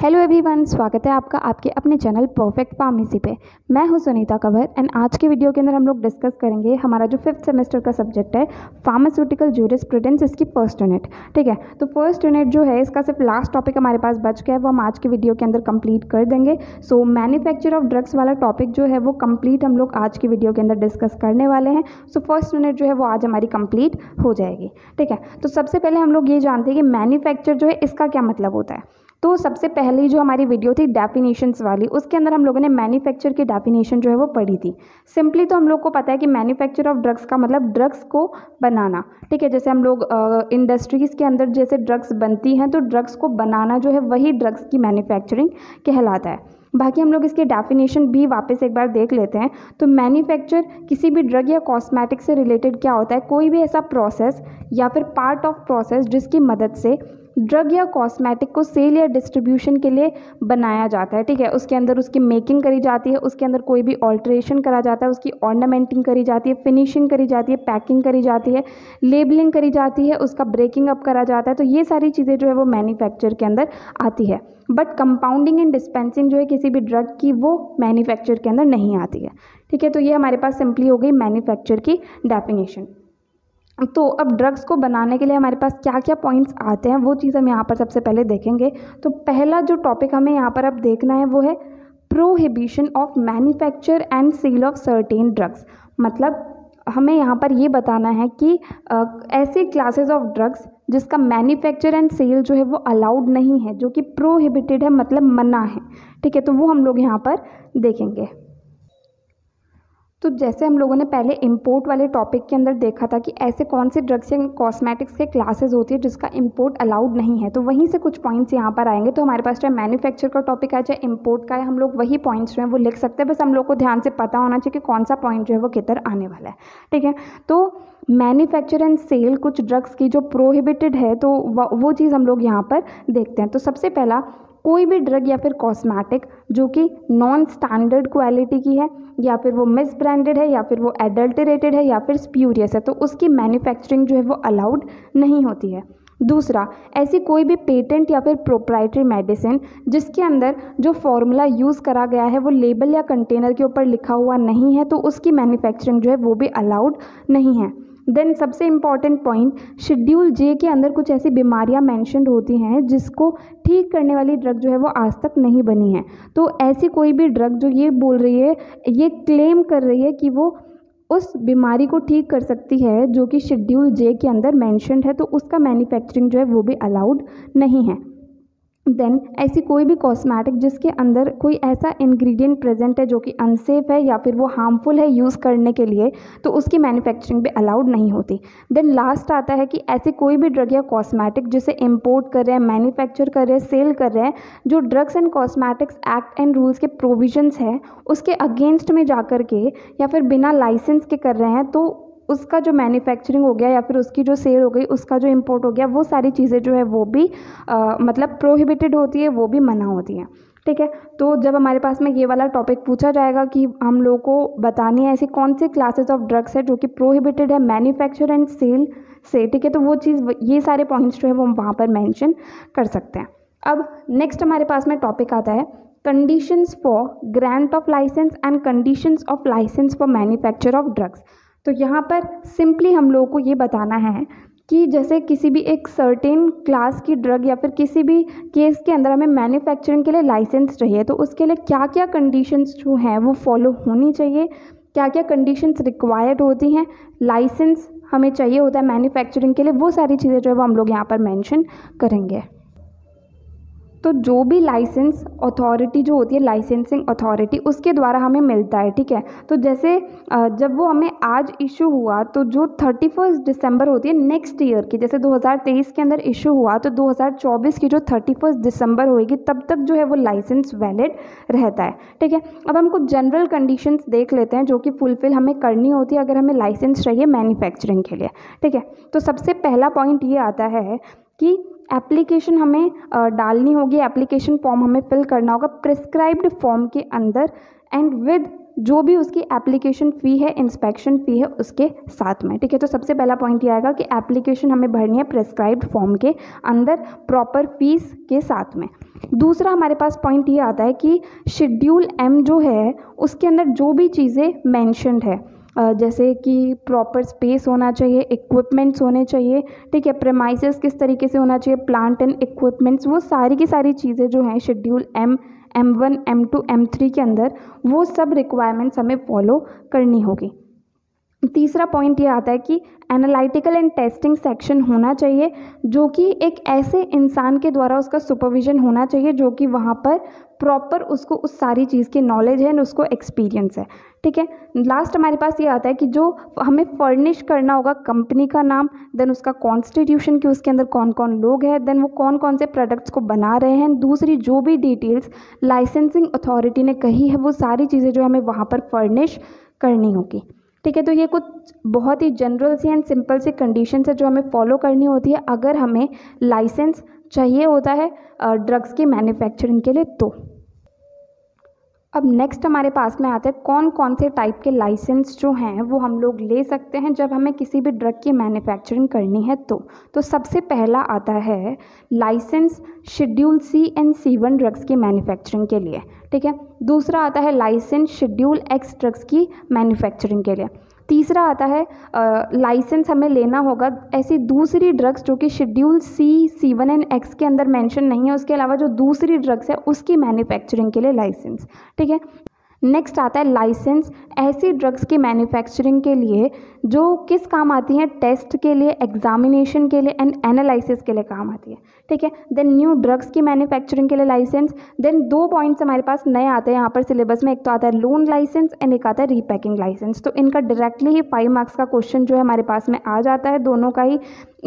Hello everyone, स्वागत है आपका आपके अपने चैनल परफेक्ट फार्मेसी पे। मैं हूं सुनीता कबीर एंड आज के वीडियो के अंदर हम लोग डिस्कस करेंगे हमारा जो फिफ्थ सेमेस्टर का सब्जेक्ट है फार्मास्यूटिकल जूरिस्प्रूडेंस, इसकी फर्स्ट यूनिट। ठीक है, तो फर्स्ट यूनिट जो है इसका सिर्फ लास्ट टॉपिक हमारे पास बच गया है, वो हम आज के वीडियो के अंदर कंप्लीट कर देंगे। सो मैन्युफैक्चर ऑफ ड्रग्स वाला टॉपिक जो है वो कंप्लीट हम लोग आज के वीडियो के अंदर डिस्कस करने वाले हैं। सो फर्स्ट यूनिट जो है वो आज हमारी कंप्लीट हो जाएगी। ठीक है, तो सबसे पहले हम लोग ये जानते हैं कि मैन्युफैक्चर जो है इसका क्या मतलब होता है। तो सबसे पहली जो हमारी वीडियो थी डेफिनेशंस वाली, उसके अंदर हम लोगों ने मैन्युफैक्चर की डेफिनेशन जो है वो पढ़ी थी। सिंपली तो हम लोग को पता है कि मैन्युफैक्चर ऑफ ड्रग्स का मतलब ड्रग्स को बनाना। ठीक है, जैसे हम लोग इंडस्ट्रीज़ के अंदर जैसे ड्रग्स बनती हैं तो ड्रग्स को बनाना जो है वही ड्रग्स की मैन्युफैक्चरिंग कहलाता है। बाकी हम लोग इसकी डेफिनेशन भी वापस एक बार देख लेते हैं। तो मैन्युफैक्चर किसी भी ड्रग या कॉस्मेटिक से रिलेटेड क्या होता है, कोई भी ऐसा प्रोसेस या फिर पार्ट ऑफ प्रोसेस जिसकी मदद से ड्रग या कॉस्मेटिक को सेल या डिस्ट्रीब्यूशन के लिए बनाया जाता है। ठीक है, उसके अंदर उसकी मेकिंग करी जाती है, उसके अंदर कोई भी ऑल्ट्रेशन करा जाता है, उसकी ऑर्नामेंटिंग करी जाती है, फिनिशिंग करी जाती है, पैकिंग करी जाती है, लेबलिंग करी जाती है, उसका ब्रेकिंग अप करा जाता है। तो ये सारी चीज़ें जो है वो मैन्युफैक्चर के अंदर आती है। बट कंपाउंडिंग एंड डिस्पेंसिंग जो है किसी भी ड्रग की, वो मैन्युफैक्चर के अंदर नहीं आती है। ठीक है, तो ये हमारे पास सिंपली हो गई मैन्युफैक्चर की डेफिनेशन। तो अब ड्रग्स को बनाने के लिए हमारे पास क्या क्या पॉइंट्स आते हैं, वो चीज़ हम यहाँ पर सबसे पहले देखेंगे। तो पहला जो टॉपिक हमें यहाँ पर अब देखना है वो है prohibition of manufacture and sale of certain drugs. मतलब हमें यहाँ पर ये बताना है कि ऐसे क्लासेस ऑफ ड्रग्स जिसका मैन्युफैक्चर एंड सेल जो है वो अलाउड नहीं है, जो कि प्रोहिबिटेड है, मतलब मना है। ठीक है, तो वो हम लोग यहाँ पर देखेंगे। तो जैसे हम लोगों ने पहले इंपोर्ट वाले टॉपिक के अंदर देखा था कि ऐसे कौन से ड्रग्स या कॉस्मेटिक्स के क्लासेस होती है जिसका इंपोर्ट अलाउड नहीं है, तो वहीं से कुछ पॉइंट्स यहाँ पर आएंगे। तो हमारे पास चाहे मैन्युफैक्चर का टॉपिक है चाहे इंपोर्ट का है, हम लोग वही पॉइंट्स जो हैं वो लिख सकते हैं। बस हम लोग को ध्यान से पता होना चाहिए कि कौन सा पॉइंट जो है वो किधर आने वाला है। ठीक है, तो मैन्युफैक्चर एंड सेल कुछ ड्रग्स की जो प्रोहिबिटेड है, तो वो चीज़ हम लोग यहाँ पर देखते हैं। तो सबसे पहला, कोई भी ड्रग या फिर कॉस्मेटिक जो कि नॉन स्टैंडर्ड क्वालिटी की है, या फिर वो मिस ब्रांडेड है, या फिर वो एडल्टरेटेड है, या फिर स्प्यूरियस है, तो उसकी मैन्युफैक्चरिंग जो है वो अलाउड नहीं होती है। दूसरा, ऐसी कोई भी पेटेंट या फिर प्रोप्राइटरी मेडिसिन जिसके अंदर जो फॉर्मूला यूज़ करा गया है वो लेबल या कंटेनर के ऊपर लिखा हुआ नहीं है, तो उसकी मैन्युफैक्चरिंग जो है वो भी अलाउड नहीं है। देन सबसे इम्पॉर्टेंट पॉइंट, शेड्यूल जे के अंदर कुछ ऐसी बीमारियां मेंशन्ड होती हैं जिसको ठीक करने वाली ड्रग जो है वो आज तक नहीं बनी है। तो ऐसी कोई भी ड्रग जो ये बोल रही है, ये क्लेम कर रही है कि वो उस बीमारी को ठीक कर सकती है जो कि शेड्यूल जे के अंदर मेंशन्ड है, तो उसका मैन्युफैक्चरिंग जो है वो भी अलाउड नहीं है। देन ऐसी कोई भी कॉस्मेटिक जिसके अंदर कोई ऐसा इंग्रेडिएंट प्रेजेंट है जो कि अनसेफ है या फिर वो हार्मफुल है यूज़ करने के लिए, तो उसकी मैन्युफैक्चरिंग भी अलाउड नहीं होती। देन लास्ट आता है कि ऐसी कोई भी ड्रग या कॉस्मेटिक जिसे इंपोर्ट कर रहे हैं, मैन्युफैक्चर कर रहे हैं, सेल कर रहे हैं, जो drugs and cosmetics act and rules के प्रोविजंस हैं उसके अगेंस्ट में जा कर के या फिर बिना लाइसेंस के कर रहे हैं, तो उसका जो मैन्युफैक्चरिंग हो गया या फिर उसकी जो सेल हो गई, उसका जो इंपोर्ट हो गया, वो सारी चीज़ें जो है वो भी मतलब प्रोहिबिटेड होती है, वो भी मना होती हैं। ठीक है, तो जब हमारे पास में ये वाला टॉपिक पूछा जाएगा कि हम लोगों को बतानी है ऐसी कौन से क्लासेस ऑफ ड्रग्स है जो कि प्रोहिबिटेड है मैन्युफैक्चर एंड सेल से, ठीक है, तो वो चीज़, ये सारे पॉइंट्स जो है वो हम वहाँ पर मैंशन कर सकते हैं। अब नेक्स्ट हमारे पास में टॉपिक आता है conditions for grant of licence and conditions of licence for manufacture of drugs. तो यहाँ पर सिंपली हम लोगों को ये बताना है कि जैसे किसी भी एक सर्टेन क्लास की ड्रग या फिर किसी भी केस के अंदर हमें मैन्युफैक्चरिंग के लिए लाइसेंस चाहिए, तो उसके लिए क्या क्या कंडीशंस जो हैं वो फॉलो होनी चाहिए, क्या क्या कंडीशंस रिक्वायर्ड होती हैं, लाइसेंस हमें चाहिए होता है मैन्युफैक्चरिंग के लिए, वो सारी चीज़ें जो है वो हम लोग यहाँ पर मेंशन करेंगे। तो जो भी लाइसेंस अथॉरिटी जो होती है, लाइसेंसिंग अथॉरिटी, उसके द्वारा हमें मिलता है। ठीक है, तो जैसे जब वो हमें आज इशू हुआ, तो जो 31 दिसंबर होती है नेक्स्ट ईयर की, जैसे 2023 के अंदर इशू हुआ, तो 2024 की जो 31 दिसंबर होगी तब तक जो है वो लाइसेंस वैलिड रहता है। ठीक है, अब हम कुछ जनरल कंडीशंस देख लेते हैं जो कि फुलफिल हमें करनी होती है अगर हमें लाइसेंस चाहिए मैन्युफैक्चरिंग के लिए। ठीक है, तो सबसे पहला पॉइंट ये आता है कि एप्लीकेशन हमें डालनी होगी, एप्लीकेशन फॉर्म हमें फिल करना होगा प्रिस्क्राइब्ड फॉर्म के अंदर एंड विद जो भी उसकी एप्लीकेशन फ़ी है, इंस्पेक्शन फ़ी है उसके साथ में, ठीक है। तो सबसे पहला पॉइंट ये आएगा कि एप्लीकेशन हमें भरनी है प्रेस्क्राइब्ड फॉर्म के अंदर प्रॉपर फीस के साथ में। दूसरा हमारे पास पॉइंट ये आता है कि शेड्यूल एम जो है उसके अंदर जो भी चीज़ें मेंशन्ड है, जैसे कि प्रॉपर स्पेस होना चाहिए, इक्विपमेंट्स होने चाहिए, ठीक है, प्रेमाइसेस किस तरीके से होना चाहिए, प्लांट एंड इक्विपमेंट्स, वो सारी की सारी चीज़ें जो हैं schedule M, M1, M2, M3 के अंदर वो सब रिक्वायरमेंट्स हमें फॉलो करनी होगी। तीसरा पॉइंट ये आता है कि एनालिटिकल एंड टेस्टिंग सेक्शन होना चाहिए, जो कि एक ऐसे इंसान के द्वारा उसका सुपरविजन होना चाहिए जो कि वहाँ पर प्रॉपर उसको उस सारी चीज़ की नॉलेज है और उसको एक्सपीरियंस है, ठीक है। लास्ट हमारे पास ये आता है कि जो हमें फर्निश करना होगा कंपनी का नाम, देन उसका कॉन्स्टिट्यूशन कि उसके अंदर कौन कौन लोग हैं, देन वो कौन कौन से प्रोडक्ट्स को बना रहे हैं, दूसरी जो भी डिटेल्स लाइसेंसिंग अथॉरिटी ने कही है वो सारी चीज़ें जो हमें वहाँ पर फर्निश करनी होगी, ठीक है। तो ये कुछ बहुत ही जनरल सी एंड सिंपल सी कंडीशन है जो हमें फॉलो करनी होती है अगर हमें लाइसेंस चाहिए होता है ड्रग्स की मैन्युफैक्चरिंग के लिए। तो अब नेक्स्ट हमारे पास में आते हैं कौन कौन से टाइप के लाइसेंस जो हैं वो हम लोग ले सकते हैं जब हमें किसी भी ड्रग की मैन्युफैक्चरिंग करनी है। तो सबसे पहला आता है licence schedule C and C1 drugs की मैन्युफैक्चरिंग के लिए, ठीक है। दूसरा आता है लाइसेंस शेड्यूल X ड्रग्स की मैन्युफैक्चरिंग के लिए। तीसरा आता है लाइसेंस हमें लेना होगा ऐसी दूसरी ड्रग्स जो कि schedule C, C1 and X के अंदर मेंशन नहीं है, उसके अलावा जो दूसरी ड्रग्स है उसकी मैन्युफैक्चरिंग के लिए लाइसेंस, ठीक है। नेक्स्ट आता है लाइसेंस ऐसी ड्रग्स की मैन्युफैक्चरिंग के लिए जो किस काम आती हैं, टेस्ट के लिए, एग्जामिनेशन के लिए एंड एनालिसिस के लिए काम आती है, ठीक है। देन न्यू ड्रग्स की मैन्युफैक्चरिंग के लिए लाइसेंस। देन दो पॉइंट्स हमारे पास नए आते हैं यहाँ पर सिलेबस में, एक तो आता है लोन लाइसेंस एंड एक आता है रीपैकिंग लाइसेंस। तो इनका डायरेक्टली ही 5 मार्क्स का क्वेश्चन जो है हमारे पास में आ जाता है, दोनों का ही,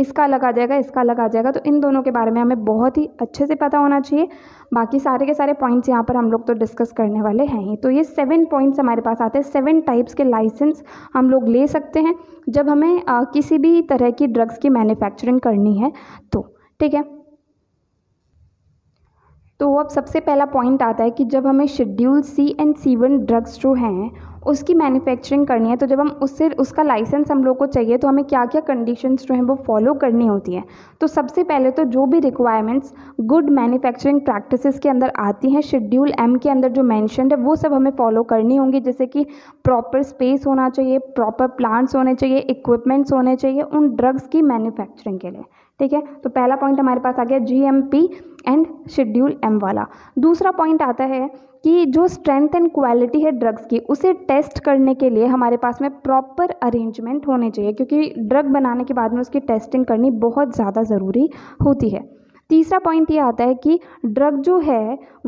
इसका अलग आ जाएगा, इसका अलग आ जाएगा। तो इन दोनों के बारे में हमें बहुत ही अच्छे से पता होना चाहिए, बाकी सारे के सारे पॉइंट्स यहाँ पर हम लोग तो डिस्कस करने वाले हैं ही। तो ये 7 पॉइंट्स हमारे पास आते हैं, 7 टाइप्स के लाइसेंस हम लोग ले सकते हैं जब हमें किसी भी तरह की ड्रग्स की मैन्युफैक्चरिंग करनी है, तो ठीक है। तो अब सबसे पहला पॉइंट आता है कि जब हमें schedule C and C1 drugs जो हैं उसकी मैन्युफैक्चरिंग करनी है, तो जब हम उससे उसका लाइसेंस हम लोग को चाहिए तो हमें क्या क्या कंडीशंस जो हैं वो फॉलो करनी होती हैं। तो सबसे पहले तो जो भी रिक्वायरमेंट्स गुड मैन्युफैक्चरिंग प्रैक्टिसेस के अंदर आती हैं शेड्यूल एम के अंदर जो मेंशन्ड है वो सब हमें फॉलो करनी होंगी, जैसे कि प्रॉपर स्पेस होना चाहिए, प्रॉपर प्लांट्स होने चाहिए, इक्विपमेंट्स होने चाहिए उन ड्रग्स की मैन्युफैक्चरिंग के लिए, ठीक है। तो पहला पॉइंट हमारे पास आ गया GMP एंड शेड्यूल M वाला। दूसरा पॉइंट आता है कि जो स्ट्रेंथ एंड क्वालिटी है ड्रग्स की उसे टेस्ट करने के लिए हमारे पास में प्रॉपर अरेंजमेंट होने चाहिए, क्योंकि ड्रग बनाने के बाद में उसकी टेस्टिंग करनी बहुत ज़्यादा ज़रूरी होती है। तीसरा पॉइंट ये आता है कि ड्रग जो है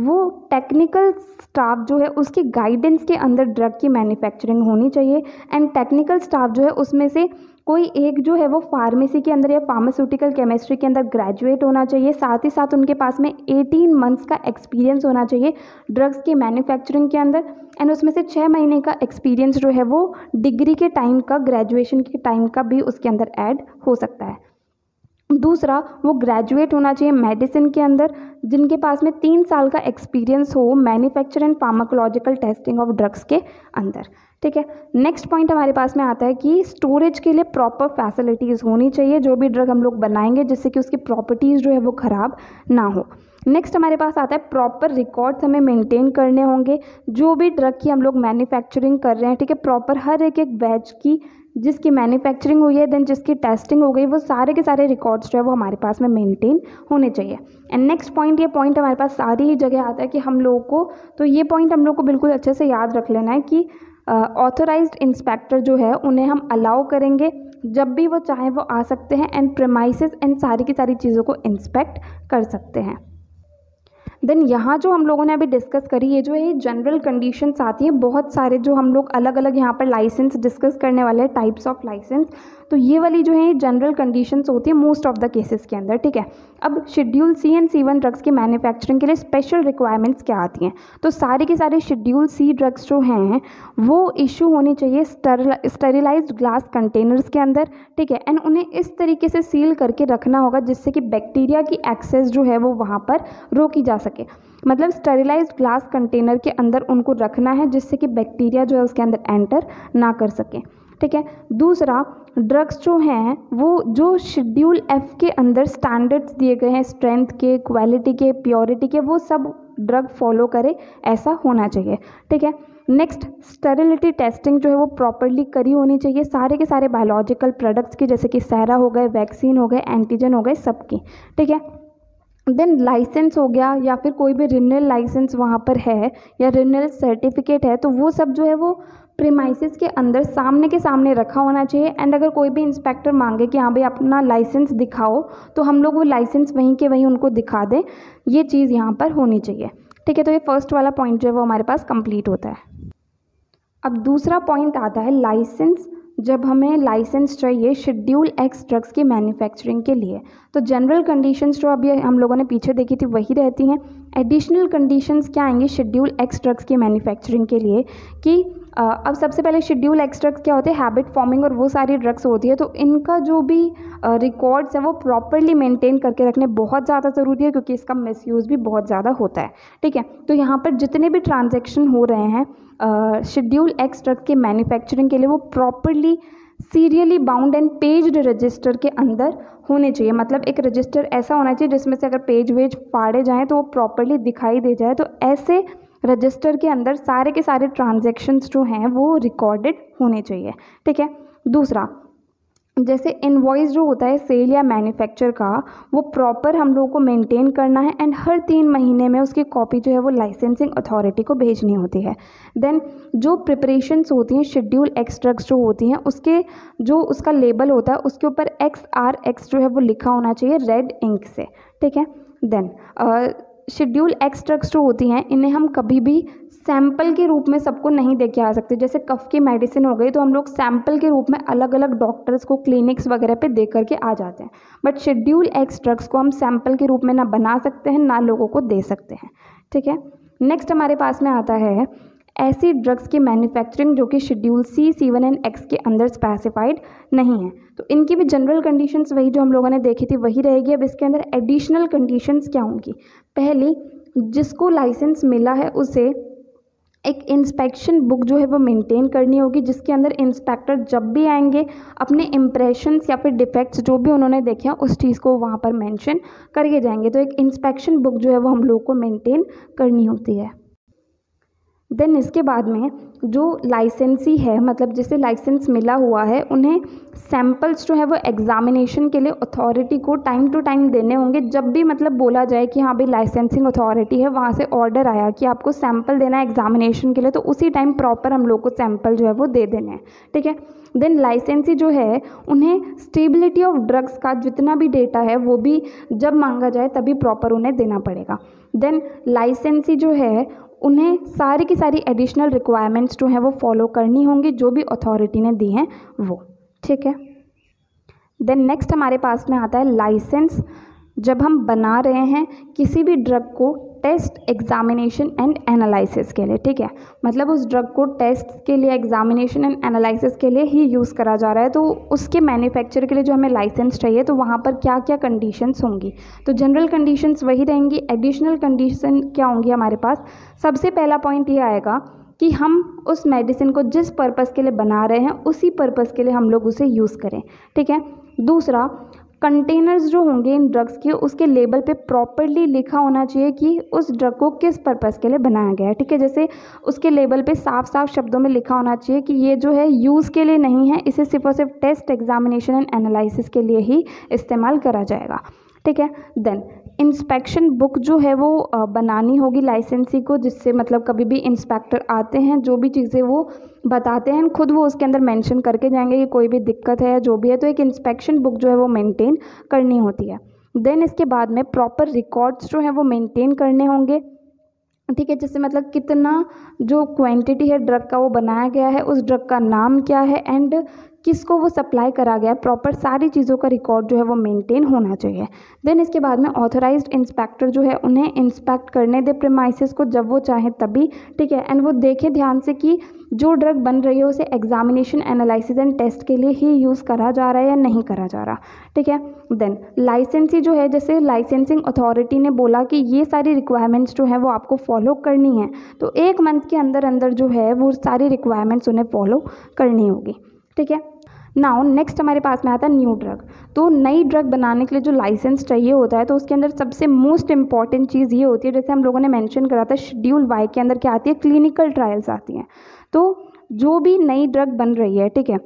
वो टेक्निकल स्टाफ जो है उसके गाइडेंस के अंदर ड्रग की मैन्युफैक्चरिंग होनी चाहिए, एंड टेक्निकल स्टाफ जो है उसमें से कोई एक जो है वो फार्मेसी के अंदर या फार्मास्यूटिकल केमिस्ट्री के अंदर ग्रेजुएट होना चाहिए, साथ ही साथ उनके पास में 18 मंथ्स का एक्सपीरियंस होना चाहिए ड्रग्स की मैन्युफैक्चरिंग के अंदर, एंड उसमें से 6 महीने का एक्सपीरियंस जो है वो डिग्री के टाइम का, ग्रेजुएशन के टाइम का भी उसके अंदर ऐड हो सकता है। दूसरा, वो ग्रेजुएट होना चाहिए मेडिसिन के अंदर जिनके पास में 3 साल का एक्सपीरियंस हो manufacture and pharmacological testing of drugs के अंदर, ठीक है। नेक्स्ट पॉइंट हमारे पास में आता है कि स्टोरेज के लिए प्रॉपर फैसिलिटीज़ होनी चाहिए जो भी ड्रग हम लोग बनाएंगे, जिससे कि उसकी प्रॉपर्टीज़ जो है वो ख़राब ना हो। नेक्स्ट हमारे पास आता है प्रॉपर रिकॉर्ड्स हमें मेंटेन करने होंगे जो भी ड्रग की हम लोग मैन्युफैक्चरिंग कर रहे हैं, ठीक है। प्रॉपर हर एक बैच की जिसकी मैन्युफैक्चरिंग हुई है, देन जिसकी टेस्टिंग हो गई, वो सारे के सारे रिकॉर्ड्स जो है वो हमारे पास में मेंटेन होने चाहिए। एंड नेक्स्ट पॉइंट, ये पॉइंट हमारे पास सारी ही जगह आता है कि हम लोगों को, तो ये पॉइंट हम लोग को बिल्कुल अच्छे से याद रख लेना है कि ऑथराइज्ड इंस्पेक्टर जो है उन्हें हम अलाउ करेंगे जब भी वो चाहे वो आ सकते हैं, एंड प्रेमाइसेस एंड सारी की सारी चीज़ों को इंस्पेक्ट कर सकते हैं। देन यहाँ जो हम लोगों ने अभी डिस्कस करी ये जो है जनरल कंडीशंस आती हैं, बहुत सारे जो हम लोग अलग अलग यहाँ पर लाइसेंस डिस्कस करने वाले हैं, टाइप्स ऑफ लाइसेंस। तो ये वाली जो है जनरल कंडीशंस होती है मोस्ट ऑफ द केसेस के अंदर, ठीक है। अब schedule C and C one drugs के मैन्युफैक्चरिंग के लिए स्पेशल रिक्वायरमेंट्स क्या आती हैं, तो सारे के सारे शेड्यूल सी ड्रग्स जो हैं वो इशू होने चाहिए स्टरिलाइज्ड ग्लास कंटेनर्स के अंदर, ठीक है, एंड उन्हें इस तरीके से सील करके रखना होगा जिससे कि बैक्टीरिया की एक्सेस जो है वो वहाँ पर रोकी जा सके। मतलब स्टरिलाइज्ड ग्लास कंटेनर के अंदर उनको रखना है जिससे कि बैक्टीरिया जो है उसके अंदर एंटर ना कर सके, ठीक है। दूसरा, ड्रग्स जो हैं वो जो शेड्यूल एफ के अंदर स्टैंडर्ड्स दिए गए हैं स्ट्रेंथ के, क्वालिटी के, प्योरिटी के, वो सब ड्रग फॉलो करे, ऐसा होना चाहिए, ठीक है। नेक्स्ट, स्टेरिलिटी टेस्टिंग जो है वो प्रॉपरली करी होनी चाहिए सारे के सारे बायोलॉजिकल प्रोडक्ट्स की, जैसे कि सेरा हो गए, वैक्सीन हो गए, एंटीजन हो गए, सबकी, ठीक है। देन लाइसेंस हो गया या फिर कोई भी रिन्यूअल लाइसेंस वहाँ पर है या रिन्यूअल सर्टिफिकेट है, तो वो सब जो है वो प्रीमाइसिस के अंदर सामने के सामने रखा होना चाहिए। एंड अगर कोई भी इंस्पेक्टर मांगे कि हाँ भाई अपना लाइसेंस दिखाओ, तो हम लोग वो लाइसेंस वहीं के वहीं उनको दिखा दें, ये चीज़ यहाँ पर होनी चाहिए, ठीक है। तो ये फर्स्ट वाला पॉइंट जो है वो हमारे पास कंप्लीट होता है। अब दूसरा पॉइंट आता है लाइसेंस। जब हमें लाइसेंस चाहिए शेड्यूल एक्स ड्रग्स की मैन्युफैक्चरिंग के लिए, तो जनरल कंडीशंस जो अभी हम लोगों ने पीछे देखी थी वही रहती हैं। एडिशनल कंडीशंस क्या आएंगी शेड्यूल एक्स ड्रग्स की मैन्युफैक्चरिंग के लिए कि अब सबसे पहले शेड्यूल एक्स ड्रग्स क्या होते हैं, हैबिट फॉर्मिंग और वो सारी ड्रग्स होती है, तो इनका जो भी रिकॉर्ड्स है वो प्रॉपरली मेंटेन करके रखने बहुत ज़्यादा ज़रूरी है क्योंकि इसका मिसयूज़ भी बहुत ज़्यादा होता है, ठीक है। तो यहाँ पर जितने भी ट्रांजेक्शन हो रहे हैं शेड्यूल एक्स ड्रग्स के मैन्युफैक्चरिंग के लिए वो properly serially bound and paged register के अंदर होने चाहिए। मतलब एक रजिस्टर ऐसा होना चाहिए जिसमें से अगर पेज वेज फाड़े जाएँ तो वो प्रॉपरली दिखाई दे जाए, तो ऐसे रजिस्टर के अंदर सारे के सारे ट्रांजैक्शंस जो हैं वो रिकॉर्डेड होने चाहिए, ठीक है। दूसरा, जैसे इनवॉइस जो होता है सेल या मैन्युफैक्चर का, वो प्रॉपर हम लोगों को मेंटेन करना है एंड हर 3 महीने में उसकी कॉपी जो है वो लाइसेंसिंग अथॉरिटी को भेजनी होती है। देन जो प्रिपरेशंस होती हैं शेड्यूल एक्स ड्रग्स जो होती हैं उसके जो उसका लेबल होता है उसके ऊपर XRX जो है वो लिखा होना चाहिए रेड इंक से, ठीक है। देन शेड्यूल एक्स ड्रग्स जो होती हैं इन्हें हम कभी भी सैंपल के रूप में सबको नहीं देके आ सकते। जैसे कफ की मेडिसिन हो गई तो हम लोग सैंपल के रूप में अलग अलग डॉक्टर्स को, क्लिनिक्स वगैरह पे दे करके आ जाते हैं, बट शेड्यूल एक्स ड्रग्स को हम सैंपल के रूप में ना बना सकते हैं ना लोगों को दे सकते हैं, ठीक है। नेक्स्ट हमारे पास में आता है ऐसी ड्रग्स की मैन्युफैक्चरिंग जो कि schedule C, C1 and X के अंदर स्पेसिफाइड नहीं है, तो इनकी भी जनरल कंडीशंस वही जो हम लोगों ने देखी थी वही रहेगी। अब इसके अंदर एडिशनल कंडीशंस क्या होंगी, पहली, जिसको लाइसेंस मिला है उसे एक इंस्पेक्शन बुक जो है वो मेंटेन करनी होगी जिसके अंदर इंस्पेक्टर जब भी आएंगे अपने इम्प्रेशंस या फिर डिफेक्ट्स जो भी उन्होंने देखे हैं उस चीज़ को वहाँ पर मेंशन करके जाएंगे, तो एक इंस्पेक्शन बुक जो है वो हम लोगों को मेंटेन करनी होती है। देन इसके बाद में जो लाइसेंसी है, मतलब जिसे लाइसेंस मिला हुआ है, उन्हें सैम्पल्स जो है वो एग्जामिनेशन के लिए अथॉरिटी को टाइम टू टाइम देने होंगे। जब भी मतलब बोला जाए कि हाँ भाई लाइसेंसिंग अथॉरिटी है, वहाँ से ऑर्डर आया कि आपको सैम्पल देना है एग्जामिनेशन के लिए, तो उसी टाइम प्रॉपर हम लोग को सैम्पल जो है वो दे देने हैं, ठीक है। देन लाइसेंसी जो है उन्हें स्टेबिलिटी ऑफ ड्रग्स का जितना भी डेटा है वो भी जब मांगा जाए तभी प्रॉपर उन्हें देना पड़ेगा। देन लाइसेंसी जो है उन्हें सारी की सारी एडिशनल रिक्वायरमेंट्स जो हैं वो फॉलो करनी होंगी जो भी अथॉरिटी ने दी हैं वो, ठीक है। देन नेक्स्ट हमारे पास में आता है लाइसेंस जब हम बना रहे हैं किसी भी ड्रग को टेस्ट, एग्जामिनेशन एंड एनालिसिस के लिए, ठीक है। मतलब उस ड्रग को टेस्ट के लिए, एग्जामिनेशन एंड एनालिसिस के लिए ही यूज़ करा जा रहा है, तो उसके मैन्युफैक्चर के लिए जो हमें लाइसेंस चाहिए तो वहाँ पर क्या क्या कंडीशंस होंगी, तो जनरल कंडीशंस वही रहेंगी। एडिशनल कंडीशन क्या होंगी हमारे पास, सबसे पहला पॉइंट ये आएगा कि हम उस मेडिसिन को जिस पर्पस के लिए बना रहे हैं उसी पर्पस के लिए हम लोग उसे यूज़ करें, ठीक है। दूसरा, कंटेनर्स जो होंगे इन ड्रग्स के उसके लेबल पे प्रॉपरली लिखा होना चाहिए कि उस ड्रग को किस पर्पस के लिए बनाया गया है, ठीक है। जैसे उसके लेबल पे साफ साफ शब्दों में लिखा होना चाहिए कि ये जो है यूज़ के लिए नहीं है, इसे सिर्फ और सिर्फ टेस्ट, एग्जामिनेशन एंड एनालिसिस के लिए ही इस्तेमाल करा जाएगा, ठीक है। देन इंस्पेक्शन बुक जो है वो बनानी होगी लाइसेंसी को, जिससे मतलब कभी भी इंस्पेक्टर आते हैं जो भी चीज़ें वो बताते हैं खुद वो उसके अंदर मेंशन करके जाएंगे कि कोई भी दिक्कत है या जो भी है, तो एक इंस्पेक्शन बुक जो है वो मेंटेन करनी होती है। देन इसके बाद में प्रॉपर रिकॉर्ड्स जो हैं वो मेंटेन करने होंगे, ठीक है। जैसे मतलब कितना जो क्वांटिटी है ड्रग का वो बनाया गया है, उस ड्रग का नाम क्या है एंड किसको वो सप्लाई करा गया है, प्रॉपर सारी चीज़ों का रिकॉर्ड जो है वो मेंटेन होना चाहिए। देन इसके बाद में ऑथराइज्ड इंस्पेक्टर जो है उन्हें इंस्पेक्ट करने दे प्रीमाइसेस को जब वो चाहे तभी, ठीक है। एंड वो देखे ध्यान से कि जो ड्रग बन रही है उसे एग्जामिनेशन, एनालिसिस एंड टेस्ट के लिए ही यूज़ करा जा रहा है या नहीं करा जा रहा, ठीक है। देन लाइसेंसी जो है, जैसे लाइसेंसिंग अथॉरिटी ने बोला कि ये सारी रिक्वायरमेंट्स जो है वो आपको फॉलो करनी है, तो एक मंथ के अंदर अंदर जो है वो सारी रिक्वायरमेंट्स उन्हें फॉलो करनी होगी, ठीक है। नाउ नेक्स्ट हमारे पास में आता है न्यू ड्रग। तो नई ड्रग बनाने के लिए जो लाइसेंस चाहिए होता है, तो उसके अंदर सबसे मोस्ट इंपॉर्टेंट चीज़ ये होती है, जैसे हम लोगों ने मेंशन करा था शेड्यूल वाई के अंदर क्या आती है, क्लिनिकल ट्रायल्स आती हैं। तो जो भी नई ड्रग बन रही है, ठीक है,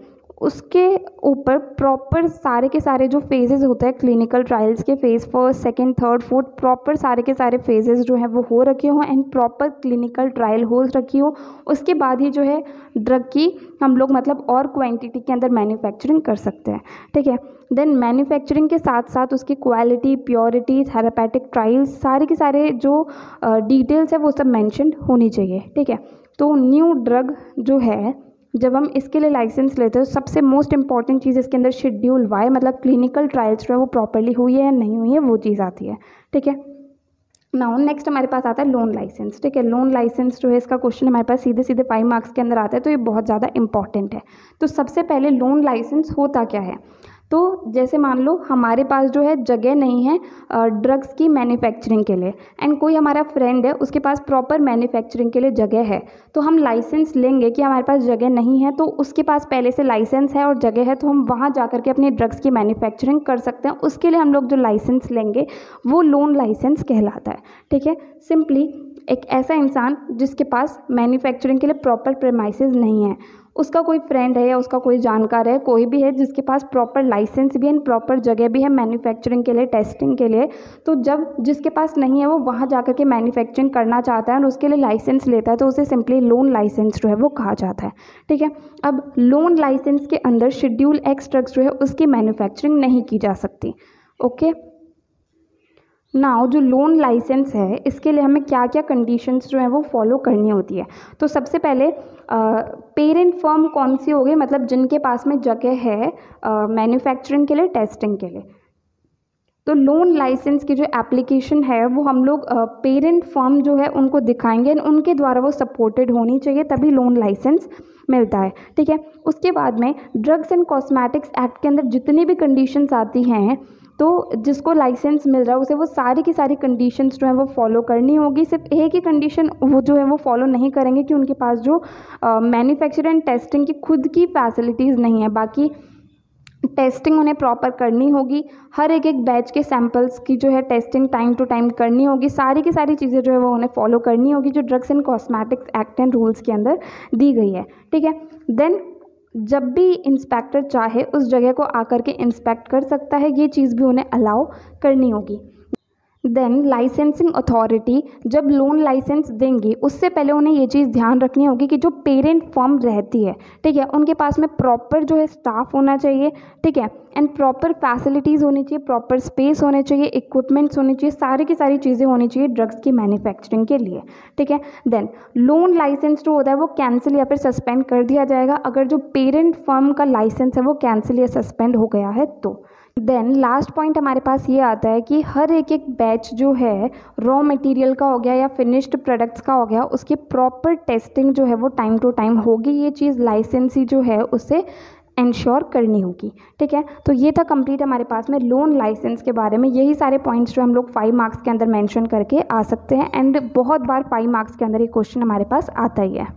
उसके ऊपर प्रॉपर सारे के सारे जो फेजेस होते हैं क्लिनिकल ट्रायल्स के, phase first, second, third, fourth, proper सारे के सारे फेजेस जो हैं वो हो रखे हों एंड प्रॉपर क्लिनिकल ट्रायल हो रखी हो, उसके बाद ही जो है ड्रग की हम लोग मतलब और क्वांटिटी के अंदर मैन्युफैक्चरिंग कर सकते हैं, ठीक है। देन मैन्युफैक्चरिंग के साथ साथ उसकी क्वालिटी, प्योरिटी, थेरापेटिक ट्रायल्स, सारे के सारे जो डिटेल्स है वो सब मैंशन होनी चाहिए, ठीक है। तो न्यू ड्रग जो है जब हम इसके लिए लाइसेंस लेते हैं, सबसे मोस्ट इंपॉर्टेंट चीज़ इसके अंदर शेड्यूल वाई मतलब क्लिनिकल ट्रायल्स जो है वो प्रॉपर्ली हुई है या नहीं हुई है वो चीज़ आती है, ठीक है। नाउ नेक्स्ट हमारे पास आता है लोन लाइसेंस, ठीक है। लोन लाइसेंस जो है इसका क्वेश्चन हमारे पास सीधे सीधे 5 मार्क्स के अंदर आता है, तो ये बहुत ज़्यादा इंपॉर्टेंट है। तो सबसे पहले लोन लाइसेंस होता क्या है, तो जैसे मान लो हमारे पास जो है जगह नहीं है ड्रग्स की मैन्युफैक्चरिंग के लिए एंड कोई हमारा फ्रेंड है उसके पास प्रॉपर मैन्युफैक्चरिंग के लिए जगह है, तो हम लाइसेंस लेंगे कि हमारे पास जगह नहीं है, तो उसके पास पहले से लाइसेंस है और जगह है, तो हम वहाँ जा कर के अपनी ड्रग्स की मैन्युफैक्चरिंग कर सकते हैं। उसके लिए हम लोग जो लाइसेंस लेंगे वो लोन लाइसेंस कहलाता है, ठीक है। सिंपली एक ऐसा इंसान जिसके पास मैन्युफैक्चरिंग के लिए प्रॉपर प्रीमाइसेस नहीं है, उसका कोई फ्रेंड है या उसका कोई जानकार है, कोई भी है जिसके पास प्रॉपर लाइसेंस भी है, प्रॉपर जगह भी है मैन्युफैक्चरिंग के लिए, टेस्टिंग के लिए, तो जब जिसके पास नहीं है वो वहाँ जा कर के मैन्युफैक्चरिंग करना चाहता है और उसके लिए लाइसेंस लेता है, तो उसे सिंपली लोन लाइसेंस जो है वो कहा जाता है, ठीक है। अब लोन लाइसेंस के अंदर शेड्यूल एक्स ड्रग्स जो है उसकी मैन्युफैक्चरिंग नहीं की जा सकती, ओके। नाउ जो लोन लाइसेंस है इसके लिए हमें क्या क्या कंडीशंस जो हैं वो फॉलो करनी होती है, तो सबसे पहले पेरेंट फर्म कौन सी होगी, मतलब जिनके पास में जगह है मैन्युफैक्चरिंग के लिए, टेस्टिंग के लिए। तो लोन लाइसेंस की जो एप्लीकेशन है वो हम लोग पेरेंट फर्म जो है उनको दिखाएंगे, उनके द्वारा वो सपोर्टेड होनी चाहिए, तभी लोन लाइसेंस मिलता है, ठीक है। उसके बाद में ड्रग्स एंड कॉस्मेटिक्स एक्ट के अंदर जितनी भी कंडीशंस आती हैं, तो जिसको लाइसेंस मिल रहा है उसे वो सारी की सारी कंडीशंस जो है वो फॉलो करनी होगी। सिर्फ एक ही कंडीशन वो जो है वो फॉलो नहीं करेंगे कि उनके पास जो मैन्युफैक्चरिंग एंड टेस्टिंग की खुद की फैसिलिटीज़ नहीं है, बाकी टेस्टिंग उन्हें प्रॉपर करनी होगी, हर एक एक बैच के सैंपल्स की जो है टेस्टिंग टाइम टू टाइम करनी होगी, सारी की सारी चीज़ें जो है वो उन्हें फॉलो करनी होगी जो drugs and cosmetics act and rules के अंदर दी गई है, ठीक है। देन जब भी इंस्पेक्टर चाहे उस जगह को आकर के इंस्पेक्ट कर सकता है, ये चीज़ भी उन्हें अलाउ करनी होगी। देन लाइसेंसिंग अथॉरिटी जब लोन लाइसेंस देंगी उससे पहले उन्हें ये चीज़ ध्यान रखनी होगी कि जो पेरेंट फर्म रहती है, ठीक है, उनके पास में प्रॉपर जो है स्टाफ होना चाहिए, ठीक है, एंड प्रॉपर फैसिलिटीज़ होनी चाहिए, प्रॉपर स्पेस होने चाहिए, इक्विपमेंट्स होने चाहिए, सारी की सारी चीज़ें होनी चाहिए ड्रग्स की मैन्युफैक्चरिंग के लिए, ठीक है। देन लोन लाइसेंस जो होता है वो कैंसिल या फिर सस्पेंड कर दिया जाएगा अगर जो पेरेंट फर्म का लाइसेंस है वो कैंसिल या सस्पेंड हो गया है तो। देन लास्ट पॉइंट हमारे पास ये आता है कि हर एक एक बैच जो है रॉ मटेरियल का हो गया या फिनिश्ड प्रोडक्ट्स का हो गया, उसकी प्रॉपर टेस्टिंग जो है वो टाइम टू टाइम होगी, ये चीज़ लाइसेंसी जो है उसे इंश्योर करनी होगी, ठीक है। तो ये था कंप्लीट हमारे पास में लोन लाइसेंस के बारे में। यही सारे पॉइंट्स जो हम लोग 5 मार्क्स के अंदर मेंशन करके आ सकते हैं एंड बहुत बार 5 मार्क्स के अंदर ये क्वेश्चन हमारे पास आता ही है।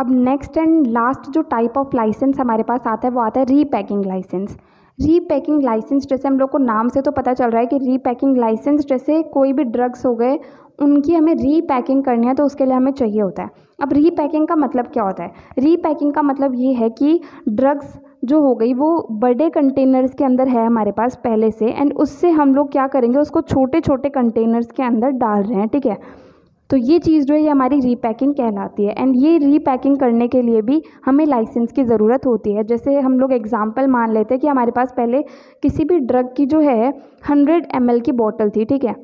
अब नेक्स्ट एंड लास्ट जो टाइप ऑफ लाइसेंस हमारे पास आता है वो आता है रीपैकिंग लाइसेंस। रीपैकिंग लाइसेंस जैसे हम लोग को नाम से तो पता चल रहा है कि रीपैकिंग लाइसेंस जैसे कोई भी ड्रग्स हो गए उनकी हमें रीपैकिंग करनी है तो उसके लिए हमें चाहिए होता है। अब रीपैकिंग का मतलब क्या होता है? रीपैकिंग का मतलब ये है कि ड्रग्स जो हो गई वो बड़े कंटेनर्स के अंदर है हमारे पास पहले से एंड उससे हम लोग क्या करेंगे, उसको छोटे छोटे कंटेनर्स के अंदर डाल रहे हैं, ठीक है। तो ये चीज़ जो है ये हमारी रीपैकिंग कहलाती है एंड ये रीपैकिंग करने के लिए भी हमें लाइसेंस की ज़रूरत होती है। जैसे हम लोग एग्जांपल मान लेते हैं कि हमारे पास पहले किसी भी ड्रग की जो है 100 ml की बोतल थी, ठीक है,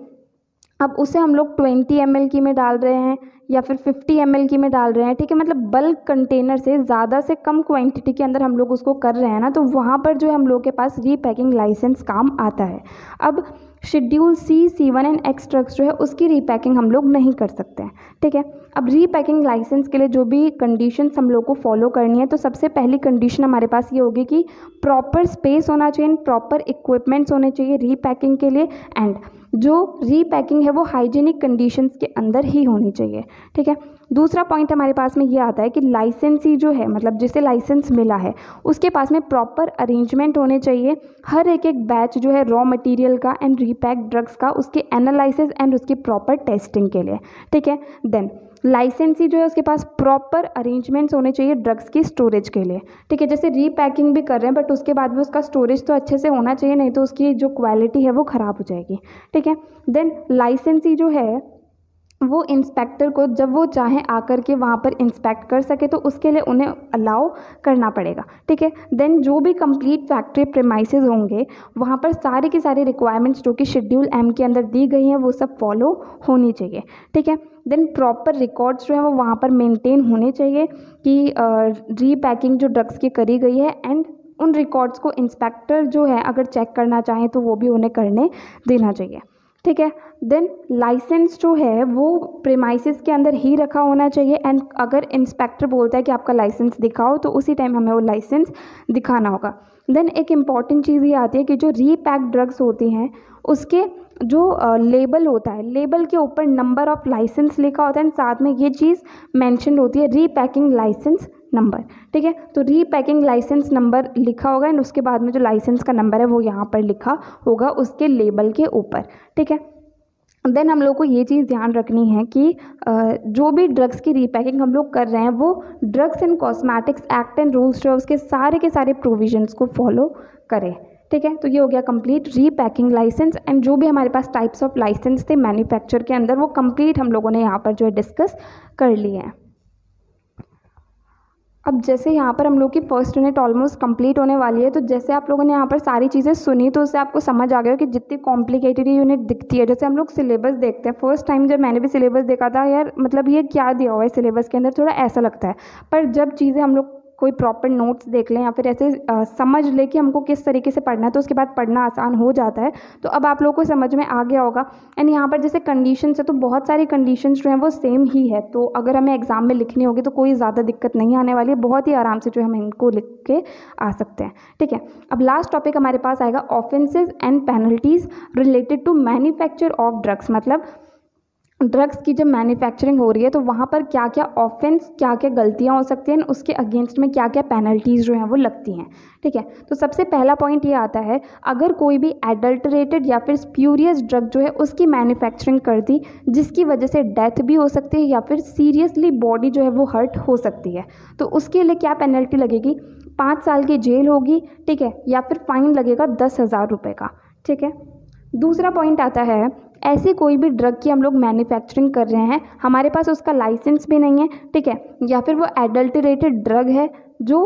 अब उसे हम लोग 20 ml की में डाल रहे हैं या फिर 50 ml की में डाल रहे हैं, ठीक है, मतलब बल्क कंटेनर से ज़्यादा से कम क्वांटिटी के अंदर हम लोग उसको कर रहे हैं ना, तो वहाँ पर जो हम लोग के पास रीपैकिंग लाइसेंस काम आता है। अब schedule C, C1 and X drugs जो है उसकी रीपैकिंग हम लोग नहीं कर सकते हैं, ठीक है। अब रीपैकिंग लाइसेंस के लिए जो भी कंडीशंस हम लोग को फॉलो करनी है, तो सबसे पहली कंडीशन हमारे पास ये होगी कि प्रॉपर स्पेस होना चाहिए, प्रॉपर इक्विपमेंट्स होने चाहिए रीपैकिंग के लिए, एंड जो रीपैकिंग है वो हाइजीनिक कंडीशंस के अंदर ही होनी चाहिए, ठीक है। दूसरा पॉइंट हमारे पास में ये आता है कि लाइसेंसी जो है, मतलब जिसे लाइसेंस मिला है उसके पास में प्रॉपर अरेंजमेंट होने चाहिए, हर एक बैच जो है रॉ मटेरियल का एंड रीपैक ड्रग्स का, उसके एनालिसिस एंड उसकी प्रॉपर टेस्टिंग के लिए, ठीक है। देन लाइसेंसी जो है उसके पास प्रॉपर अरेंजमेंट्स होने चाहिए ड्रग्स की स्टोरेज के लिए, ठीक है, जैसे रीपैकिंग भी कर रहे हैं बट उसके बाद भी उसका स्टोरेज तो अच्छे से होना चाहिए, नहीं तो उसकी जो क्वालिटी है वो ख़राब हो जाएगी, ठीक है। देन लाइसेंसी जो है वो इंस्पेक्टर को जब वो चाहे आकर के वहाँ पर इंस्पेक्ट कर सके, तो उसके लिए उन्हें अलाउ करना पड़ेगा, ठीक है। देन जो भी कंप्लीट फैक्ट्री प्रेमाइसेस होंगे वहाँ पर सारे के सारे रिक्वायरमेंट्स जो कि शेड्यूल एम के अंदर दी गई हैं वो सब फॉलो होनी चाहिए, ठीक है। देन प्रॉपर रिकॉर्ड्स जो हैं वो वहाँ पर मेंटेन होने चाहिए कि रीपैकिंग जो ड्रग्स की करी गई है, एंड उन रिकॉर्ड्स को इंस्पेक्टर जो है अगर चेक करना चाहें तो वो भी उन्हें करने देना चाहिए, ठीक है। देन लाइसेंस जो है वो प्रीमाइसिस के अंदर ही रखा होना चाहिए, एंड अगर इंस्पेक्टर बोलता है कि आपका लाइसेंस दिखाओ तो उसी टाइम हमें वो लाइसेंस दिखाना होगा। देन एक इम्पॉर्टेंट चीज़ ये आती है कि जो रीपैक ड्रग्स होती हैं उसके जो लेबल होता है, लेबल के ऊपर नंबर ऑफ लाइसेंस लिखा होता है एंड साथ में ये चीज़ मेंशन होती है रीपैकिंग लाइसेंस नंबर, ठीक है। तो रीपैकिंग लाइसेंस नंबर लिखा होगा एंड उसके बाद में जो लाइसेंस का नंबर है वो यहाँ पर लिखा होगा उसके लेबल के ऊपर, ठीक है। देन हम लोग को ये चीज़ ध्यान रखनी है कि जो भी ड्रग्स की रीपैकिंग हम लोग कर रहे हैं वो drugs and cosmetics act and rules जो है उसके सारे के सारे प्रोविजंस को फॉलो करें, ठीक है। तो ये हो गया कंप्लीट रीपैकिंग लाइसेंस, एंड जो भी हमारे पास टाइप्स ऑफ लाइसेंस थे मैन्युफैक्चर के अंदर वो कंप्लीट हम लोगों ने यहाँ पर जो है डिस्कस कर लिए हैं। अब जैसे यहाँ पर हम लोग की फर्स्ट यूनिट ऑलमोस्ट कंप्लीट होने वाली है, तो जैसे आप लोगों ने यहाँ पर सारी चीज़ें सुनी तो उससे आपको समझ आ गया कि जितनी कॉम्प्लिकेटेड यूनिट दिखती है, जैसे हम लोग सिलेबस देखते हैं, फर्स्ट टाइम जब मैंने भी सिलेबस देखा था यार मतलब ये क्या दिया हुआ है सिलेबस के अंदर, थोड़ा ऐसा लगता है, पर जब चीज़ें हम लोग कोई प्रॉपर नोट्स देख लें या फिर ऐसे समझ ले कि हमको किस तरीके से पढ़ना है तो उसके बाद पढ़ना आसान हो जाता है। तो अब आप लोगों को समझ में आ गया होगा। एंड यहाँ पर जैसे कंडीशंस है तो बहुत सारी कंडीशंस जो हैं वो सेम ही है, तो अगर हमें एग्ज़ाम में लिखनी होगी तो कोई ज़्यादा दिक्कत नहीं आने वाली है, बहुत ही आराम से जो हम इनको लिख के आ सकते हैं, ठीक है। अब लास्ट टॉपिक हमारे पास आएगा offences and penalties related to manufacture of drugs, मतलब ड्रग्स की जब मैन्युफैक्चरिंग हो रही है तो वहाँ पर क्या क्या ऑफेंस, क्या क्या गलतियाँ हो सकती हैं, उसके अगेंस्ट में क्या क्या पेनल्टीज़ जो हैं वो लगती हैं, ठीक है। तो सबसे पहला पॉइंट ये आता है, अगर कोई भी एडल्टरेटेड या फिर स्प्यूरियस ड्रग जो है उसकी मैन्युफैक्चरिंग कर दी जिसकी वजह से डेथ भी हो सकती है या फिर सीरियसली बॉडी जो है वो हर्ट हो सकती है, तो उसके लिए क्या पेनल्टी लगेगी, 5 साल की जेल होगी, ठीक है, या फिर फाइन लगेगा 10,000 रुपये का, ठीक है। दूसरा पॉइंट आता है, ऐसे कोई भी ड्रग की हम लोग मैन्युफैक्चरिंग कर रहे हैं, हमारे पास उसका लाइसेंस भी नहीं है, ठीक है, या फिर वो एडल्टरेटेड ड्रग है जो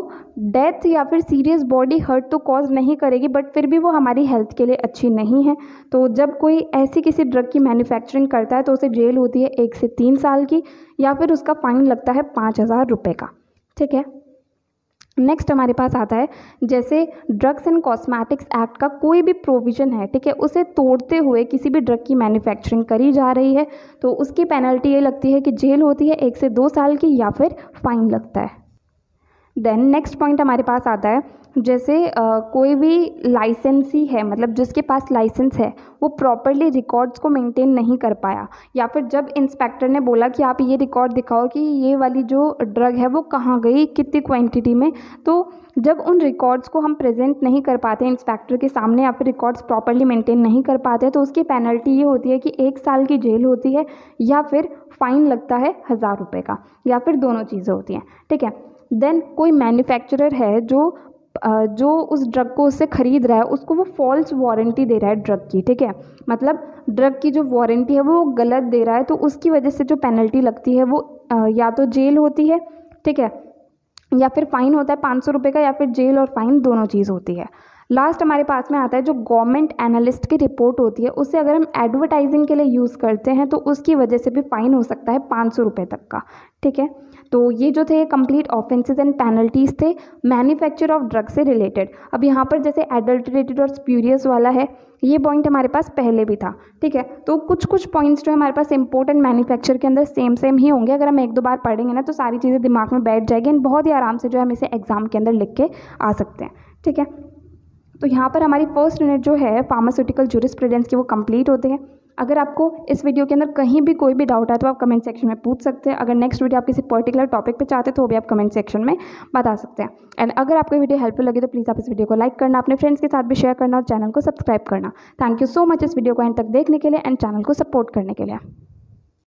डेथ या फिर सीरियस बॉडी हर्ट तो कॉज नहीं करेगी बट फिर भी वो हमारी हेल्थ के लिए अच्छी नहीं है, तो जब कोई ऐसी किसी ड्रग की मैन्युफैक्चरिंग करता है तो उसे जेल होती है 1 से 3 साल की या फिर उसका फाइन लगता है 5,000 रुपये का, ठीक है। नेक्स्ट हमारे पास आता है, जैसे ड्रग्स एंड कॉस्मेटिक्स एक्ट का कोई भी प्रोविज़न है, ठीक है, उसे तोड़ते हुए किसी भी ड्रग की मैन्युफैक्चरिंग करी जा रही है तो उसकी पेनल्टी ये लगती है कि जेल होती है 1 से 2 साल की या फिर फाइन लगता है। देन नेक्स्ट पॉइंट हमारे पास आता है, जैसे कोई भी लाइसेंसी है, मतलब जिसके पास लाइसेंस है वो प्रॉपरली रिकॉर्ड्स को मेंटेन नहीं कर पाया या फिर जब इंस्पेक्टर ने बोला कि आप ये रिकॉर्ड दिखाओ कि ये वाली जो ड्रग है वो कहाँ गई, कितनी क्वांटिटी में, तो जब उन रिकॉर्ड्स को हम प्रेजेंट नहीं कर पाते इंस्पेक्टर के सामने या फिर रिकॉर्ड्स प्रॉपरली मेंटेन नहीं कर पाते तो उसकी पेनल्टी ये होती है कि 1 साल की जेल होती है या फिर फाइन लगता है 1,000 रुपये का या फिर दोनों चीज़ें होती हैं, ठीक है। देन कोई मैन्युफैक्चरर है जो उस ड्रग को उससे ख़रीद रहा है उसको वो फॉल्स वारंटी दे रहा है ड्रग की, ठीक है, मतलब ड्रग की जो वारंटी है वो गलत दे रहा है तो उसकी वजह से जो पेनल्टी लगती है वो या तो जेल होती है, ठीक है, या फिर फाइन होता है 500 रुपये का या फिर जेल और फाइन दोनों चीज़ होती है। लास्ट हमारे पास में आता है जो गवर्नमेंट एनालिस्ट की रिपोर्ट होती है, उससे अगर हम एडवर्टाइजिंग के लिए यूज़ करते हैं तो उसकी वजह से भी फ़ाइन हो सकता है 500 रुपये तक का। ठीक है, तो ये जो थे कंप्लीट ऑफेंसेस एंड पेनल्टीज़ थे मैन्युफैक्चर ऑफ ड्रग से रिलेटेड। अब यहाँ पर जैसे एडल्टरेटेड और स्प्यूरियस वाला है, ये पॉइंट हमारे पास पहले भी था। ठीक है, तो कुछ कुछ पॉइंट्स जो हमारे पास इम्पोर्टेंट मैन्युफैक्चर के अंदर सेम ही होंगे। अगर हम एक दो बार पढ़ेंगे ना तो सारी चीज़ें दिमाग में बैठ जाएगी एंड बहुत ही आराम से जो है हम इसे एग्ज़ाम के अंदर लिख के आ सकते हैं। ठीक है, तो यहाँ पर हमारी फर्स्ट यूनिट जो है फार्मास्यूटिकल जूरिस्प्रूडेंस की वो कंप्लीट होते हैं। अगर आपको इस वीडियो के अंदर कहीं भी कोई भी डाउट आए तो आप कमेंट सेक्शन में पूछ सकते हैं। अगर नेक्स्ट वीडियो आप किसी पर्टिकुलर टॉपिक पे चाहते हैं तो वो भी आप कमेंट सेक्शन में बता सकते हैं। एंड अगर आपको वीडियो हेल्पफुल लगे तो प्लीज़ आप इस वीडियो को लाइक करना, अपने फ्रेंड्स के साथ भी शेयर करना और चैनल को सब्सक्राइब करना। थैंक यू सो मच इस वीडियो को एंड तक देखने के लिए एंड चैनल को सपोर्ट करने के लिए।